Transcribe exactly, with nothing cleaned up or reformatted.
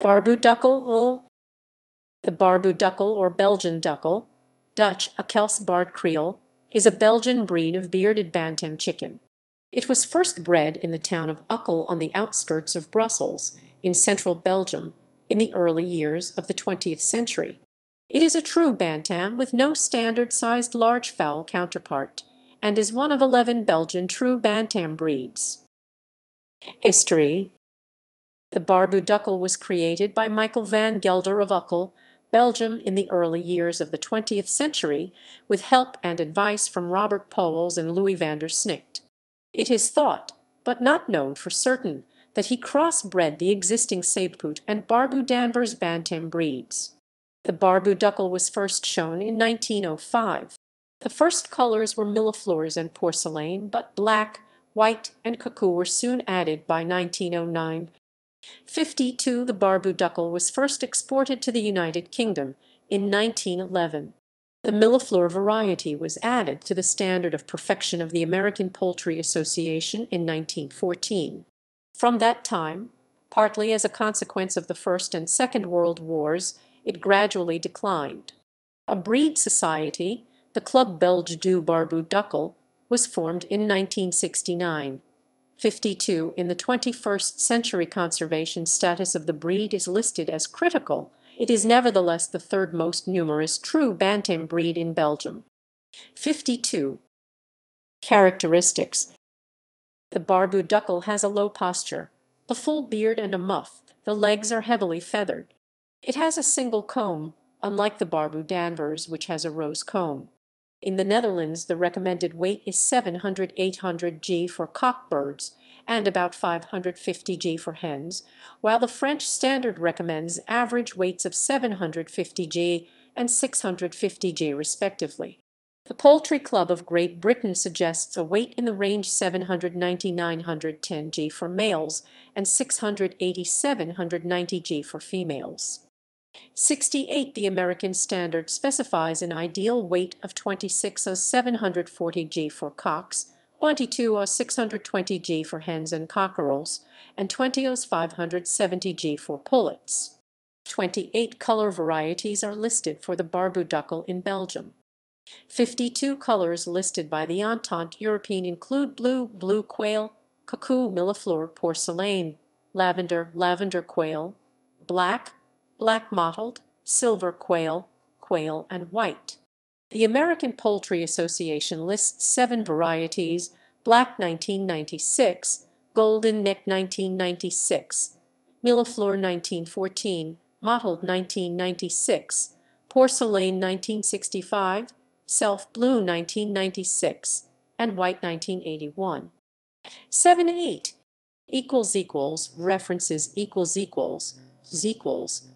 Barbu d'Uccle, the Barbu d'Uccle or Belgian duckle, Dutch Ukkelse Baardkriel, is a Belgian breed of bearded bantam chicken. It was first bred in the town of Uccle on the outskirts of Brussels, in central Belgium, in the early years of the twentieth century. It is a true bantam with no standard-sized large fowl counterpart, and is one of eleven Belgian true bantam breeds. History. The Barbu d'Uccle was created by Michael van Gelder of Uccle, Belgium, in the early years of the twentieth century, with help and advice from Robert Powles and Louis van der Snicht. It is thought, but not known for certain, that he crossbred the existing Saepoot and Barbu d'Anvers bantam breeds. The Barbu d'Uccle was first shown in nineteen oh five. The first colors were millefleurs and porcelain, but black, white, and cuckoo were soon added by nineteen oh nine. fifty-two The Barbu d'Uccle was first exported to the United Kingdom in nineteen eleven. The millefleur variety was added to the standard of perfection of the American Poultry Association in nineteen fourteen. From that time, partly as a consequence of the First and Second World Wars, it gradually declined. A breed society, the Club Belge du Barbu d'Uccle, was formed in nineteen sixty-nine. fifty-two In the twenty-first century, conservation status of the breed is listed as critical. It is nevertheless the third most numerous true bantam breed in Belgium. fifty-two Characteristics. The Barbu d'Uccle has a low posture, a full beard and a muff. The legs are heavily feathered. It has a single comb, unlike the Barbu d'Anvers, which has a rose comb. In the Netherlands, the recommended weight is seven hundred to eight hundred grams for cockbirds and about five hundred fifty grams for hens, while the French standard recommends average weights of seven hundred fifty grams and six hundred fifty grams respectively. The Poultry Club of Great Britain suggests a weight in the range seven hundred ninety to nine hundred ten grams for males and six hundred eighty to seven hundred ninety grams for females. sixty-eight The American standard specifies an ideal weight of twenty-six to seven hundred forty grams for cocks, twenty-two to six hundred twenty grams for hens and cockerels, and twenty to five hundred seventy grams for pullets. twenty-eight Color varieties are listed for the Barbu d'Uccle in Belgium. fifty-two Colors listed by the Entente European include blue, blue quail, cuckoo, millefleur, porcelain, lavender, lavender quail, black, black mottled, silver quail, quail, and white. The American Poultry Association lists seven varieties: black nineteen ninety-six, golden neck nineteen ninety-six, millefleur nineteen fourteen, mottled nineteen ninety-six, porcelain nineteen sixty-five, self blue nineteen ninety-six, and white nineteen eighty-one. seventy-eight Equals equals references equals equals equals